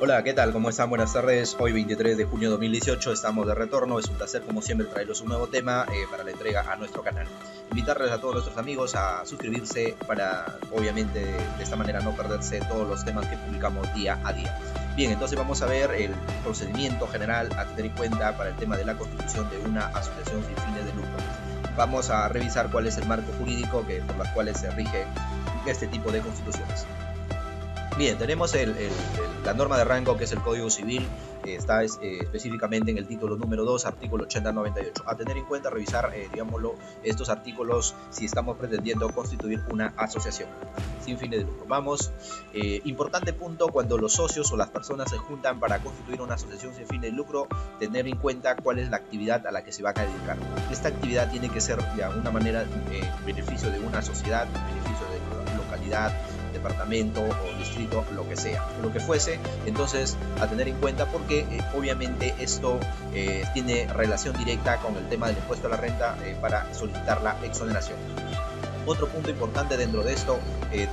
Hola, ¿qué tal? ¿Cómo están? Buenas tardes. Hoy 23 de junio de 2018 estamos de retorno. Es un placer, como siempre, traerles un nuevo tema para la entrega a nuestro canal. Invitarles a todos nuestros amigos a suscribirse para, obviamente, de esta manera no perderse todos los temas que publicamos día a día. Bien, entonces vamos a ver el procedimiento general a tener en cuenta para el tema de la constitución de una asociación sin fines de lucro. Vamos a revisar cuál es el marco jurídico por las cuales se rige este tipo de constituciones. Bien, tenemos la norma de rango, que es el Código Civil, está específicamente en el título número 2, artículo 80-98. A tener en cuenta, revisar, digámoslo, estos artículos si estamos pretendiendo constituir una asociación sin fines de lucro. Vamos, importante punto, cuando los socios o las personas se juntan para constituir una asociación sin fines de lucro, tener en cuenta cuál es la actividad a la que se va a dedicar. Esta actividad tiene que ser de alguna manera beneficio de una sociedad, beneficio de una localidad, departamento o distrito, lo que sea, lo que fuese. Entonces, a tener en cuenta, porque obviamente esto tiene relación directa con el tema del impuesto a la renta para solicitar la exoneración. Otro punto importante dentro de esto,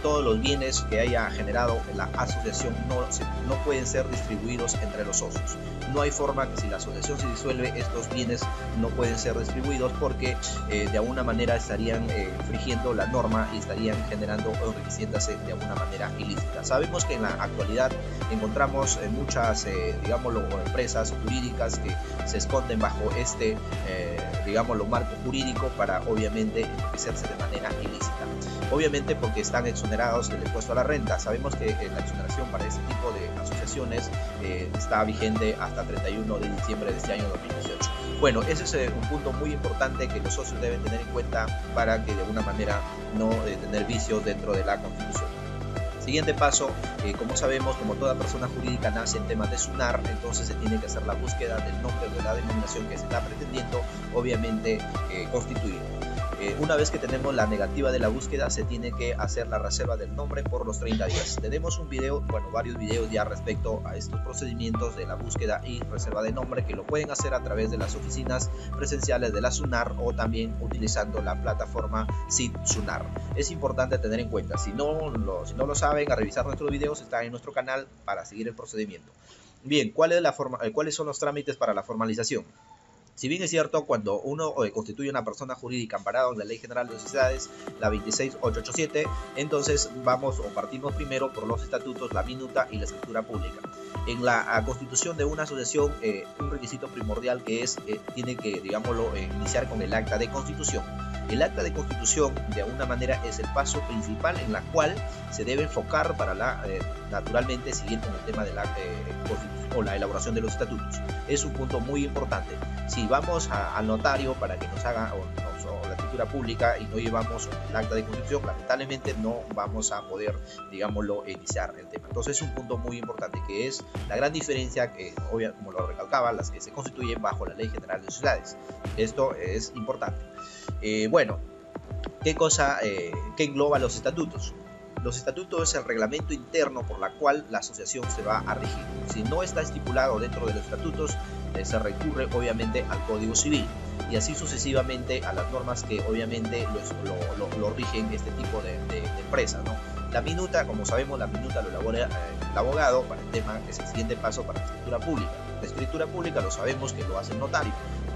todos los bienes que haya generado la asociación no pueden ser distribuidos entre los socios. No hay forma que, si la asociación se disuelve, estos bienes no pueden ser distribuidos, porque de alguna manera estarían infringiendo la norma y estarían generando o enriqueciéndose de alguna manera ilícita. Sabemos que en la actualidad encontramos muchas, digámoslo, empresas jurídicas que se esconden bajo este, digámoslo, marco jurídico para obviamente enriquecerse de manera ilícita. Obviamente porque están exonerados del impuesto a la renta. Sabemos que la exoneración para este tipo de asociaciones está vigente hasta 31 de diciembre de este año 2018. Bueno, ese es un punto muy importante que los socios deben tener en cuenta para que de alguna manera no tener vicios dentro de la constitución. Siguiente paso, como sabemos, como toda persona jurídica nace en temas de SUNAR, entonces se tiene que hacer la búsqueda del nombre de la denominación que se está pretendiendo, obviamente, constituir. Una vez que tenemos la negativa de la búsqueda, se tiene que hacer la reserva del nombre por los 30 días. Tenemos un video, bueno, varios videos ya respecto a estos procedimientos de la búsqueda y reserva de nombre, que lo pueden hacer a través de las oficinas presenciales de la SUNAR o también utilizando la plataforma SIT SUNAR. Es importante tener en cuenta, si no lo saben, a revisar nuestros videos, está en nuestro canal para seguir el procedimiento. Bien, ¿cuáles son los trámites para la formalización? Si bien es cierto, cuando uno constituye una persona jurídica amparada en la Ley General de Sociedades, la 26887, entonces vamos o partimos primero por los estatutos, la minuta y la escritura pública. En la constitución de una asociación, un requisito primordial que es, tiene que, digámoslo, iniciar con el acta de constitución. El acta de constitución, de alguna manera, es el paso principal en la cual se debe enfocar para la, naturalmente, siguiendo el tema de la constitución o la elaboración de los estatutos. Es un punto muy importante. Si vamos al notario para que nos haga o la escritura pública y no llevamos el acta de constitución, lamentablemente no vamos a poder, digámoslo, iniciar el tema. Entonces es un punto muy importante, que es la gran diferencia que, obviamente, como lo recalcaba, las que se constituyen bajo la Ley General de Sociedades. Esto es importante. Bueno, ¿qué engloba los estatutos? Los estatutos es el reglamento interno por la cual la asociación se va a regir. Si no está estipulado dentro de los estatutos, se recurre obviamente al Código Civil y así sucesivamente a las normas que obviamente lo rigen este tipo de empresa, ¿no? La minuta, como sabemos, la minuta lo elabora el abogado para el tema, que es el siguiente paso para la escritura pública. La escritura pública lo sabemos que lo hace el notario.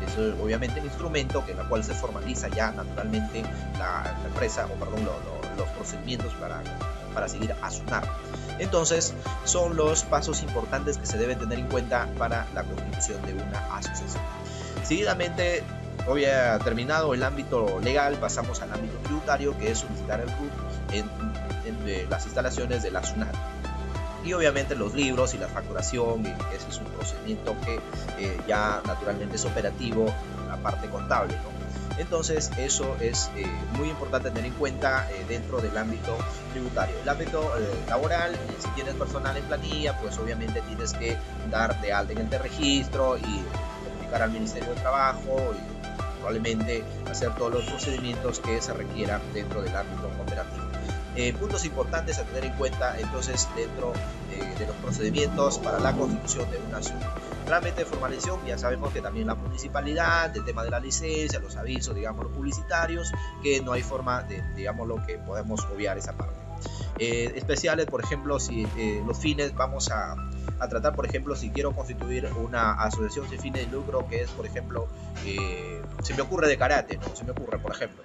Es obviamente el instrumento en el cual se formaliza ya naturalmente la empresa, o perdón, los procedimientos para seguir a SUNAR. Entonces, son los pasos importantes que se deben tener en cuenta para la constitución de una asociación. Seguidamente, hoy ha terminado el ámbito legal, pasamos al ámbito tributario, que es solicitar el RUC en las instalaciones de la SUNAR. Y obviamente los libros y la facturación, y ese es un procedimiento que ya naturalmente es operativo, la parte contable, ¿no? Entonces eso es muy importante tener en cuenta dentro del ámbito tributario. El ámbito laboral, si tienes personal en planilla, pues obviamente tienes que dar de alta en el registro y comunicar al Ministerio de Trabajo y probablemente hacer todos los procedimientos que se requieran dentro del ámbito operativo. Puntos importantes a tener en cuenta entonces dentro de los procedimientos para la constitución de una asociación. Trámite de formalización, ya sabemos que también la municipalidad, el tema de la licencia, los avisos, digamos, los publicitarios, que no hay forma de, digamos, lo que podemos obviar esa parte. especiales. Por ejemplo, si los fines vamos a tratar, por ejemplo, si quiero constituir una asociación sin fines de lucro, que es, por ejemplo, se me ocurre de karate, ¿no? Se me ocurre, por ejemplo.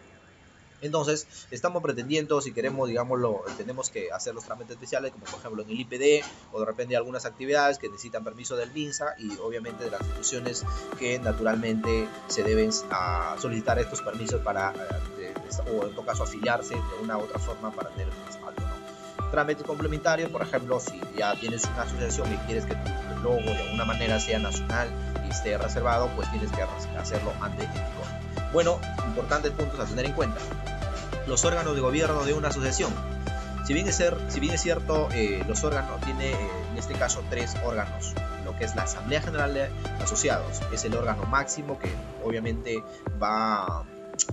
Entonces, estamos pretendiendo, si queremos, digámoslo, tenemos que hacer los trámites especiales, como por ejemplo en el IPD, o de repente algunas actividades que necesitan permiso del INSA y obviamente de las instituciones que naturalmente se deben solicitar estos permisos para, o en todo caso, afiliarse de una u otra forma para tener un respaldo, ¿no? Trámites complementarios, por ejemplo, si ya tienes una asociación y quieres que tu logo de alguna manera sea nacional y esté reservado, pues tienes que hacerlo antes de que... Bueno, importantes puntos a tener en cuenta. Los órganos de gobierno de una asociación. Si bien es cierto, los órganos tiene en este caso tres órganos. Lo que es la Asamblea General de Asociados es el órgano máximo que obviamente va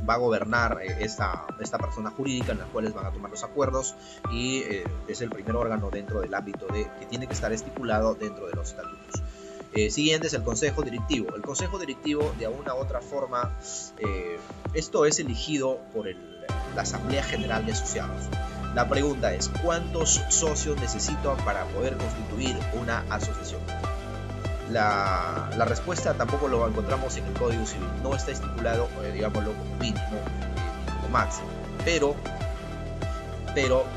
a gobernar esta persona jurídica en las cuales van a tomar los acuerdos, y es el primer órgano dentro del ámbito que tiene que estar estipulado dentro de los estatutos. Siguiente es el Consejo Directivo. El Consejo Directivo, de una u otra forma, esto es elegido por la Asamblea General de Asociados. La pregunta es, ¿cuántos socios necesito para poder constituir una asociación? La respuesta tampoco lo encontramos en el Código Civil. No está estipulado, digámoslo, como mínimo, como máximo. Pero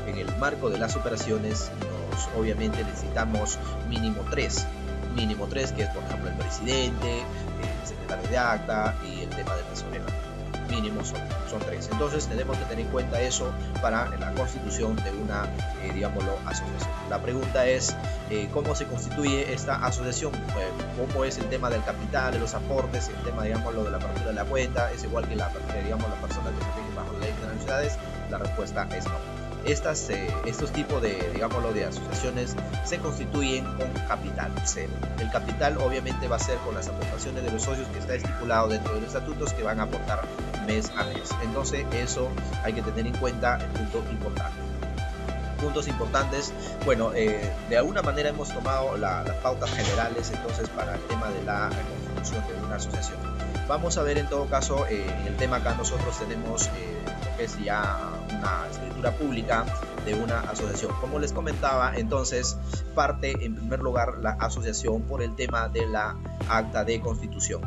en el marco de las operaciones, obviamente necesitamos mínimo 3. Mínimo 3, que es por ejemplo el presidente, el secretario de acta y el tema del tesorero. Mínimo son 3. Entonces tenemos que tener en cuenta eso para la constitución de una, digámoslo, asociación. La pregunta es, ¿cómo se constituye esta asociación? ¿Cómo es el tema del capital, de los aportes, el tema, digámoslo, de la apertura de la cuenta? ¿Es igual que la persona que se tiene bajo la ley de las sociedades? La respuesta es no. Estos tipos de, digámoslo, de asociaciones se constituyen con capital cero. El capital obviamente va a ser con las aportaciones de los socios que está estipulado dentro de los estatutos, que van a aportar mes a mes. Entonces eso hay que tener en cuenta, el punto importante. Puntos importantes, bueno, de alguna manera hemos tomado las pautas generales entonces para el tema de la constitución de una asociación. Vamos a ver en todo caso, en el tema acá nosotros tenemos lo que es ya una escritura pública de una asociación. Como les comentaba, entonces parte en primer lugar la asociación por el tema de la acta de constitución.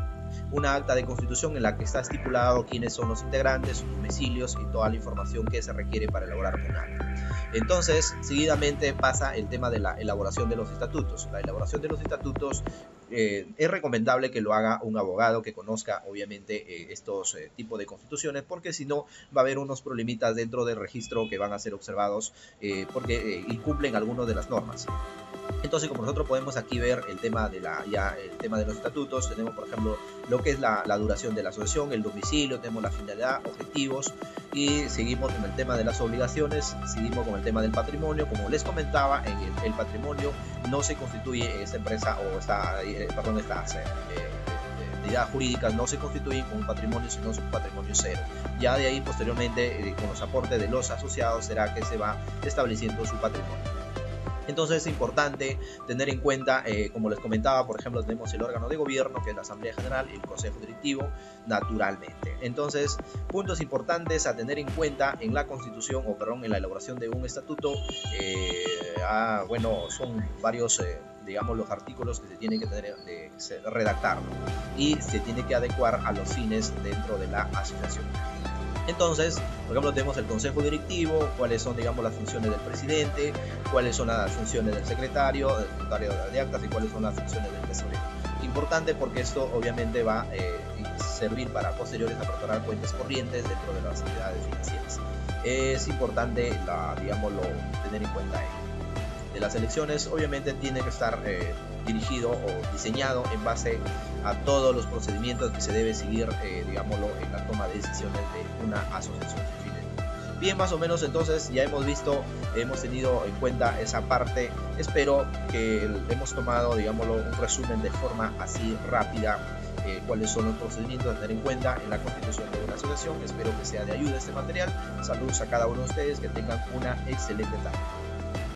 Una acta de constitución en la que está estipulado quiénes son los integrantes, sus domicilios y toda la información que se requiere para elaborar un acta. Entonces, seguidamente pasa el tema de la elaboración de los estatutos. La elaboración de los estatutos es recomendable que lo haga un abogado que conozca obviamente estos tipos de constituciones, porque si no va a haber unos problemitas dentro del registro que van a ser observados porque incumplen algunas de las normas. Entonces, como nosotros podemos aquí ver el tema el tema de los estatutos, tenemos por ejemplo lo que es la duración de la asociación, el domicilio, tenemos la finalidad, objetivos, y seguimos con el tema de las obligaciones, seguimos con el tema del patrimonio. Como les comentaba, en el patrimonio no se constituye esta empresa o estas entidades jurídicas no se constituyen con un patrimonio, sino es un patrimonio cero. Ya de ahí posteriormente, con los aportes de los asociados, será que se va estableciendo su patrimonio. Entonces es importante tener en cuenta, como les comentaba, por ejemplo, tenemos el órgano de gobierno, que es la Asamblea General, y el Consejo Directivo, naturalmente. Entonces, puntos importantes a tener en cuenta en la constitución, o perdón, en la elaboración de un estatuto. Bueno, son varios... digamos, los artículos que se tienen que tener, redactar, y se tiene que adecuar a los fines dentro de la asociación. Entonces, por ejemplo, tenemos el Consejo Directivo, cuáles son, digamos, las funciones del presidente, cuáles son las funciones del secretario de actas, y cuáles son las funciones del tesorero. Importante, porque esto obviamente va a servir para posteriores aperturar cuentas corrientes dentro de las entidades financieras. Es importante, tener en cuenta ello. De las elecciones, obviamente tiene que estar dirigido o diseñado en base a todos los procedimientos que se debe seguir, en la toma de decisiones de una asociación sin fines. Bien, más o menos entonces ya hemos visto, hemos tenido en cuenta esa parte. Espero que hemos tomado, un resumen de forma así rápida. Cuáles son los procedimientos a tener en cuenta en la constitución de una asociación. Espero que sea de ayuda este material. Saludos a cada uno de ustedes, que tengan una excelente tarde.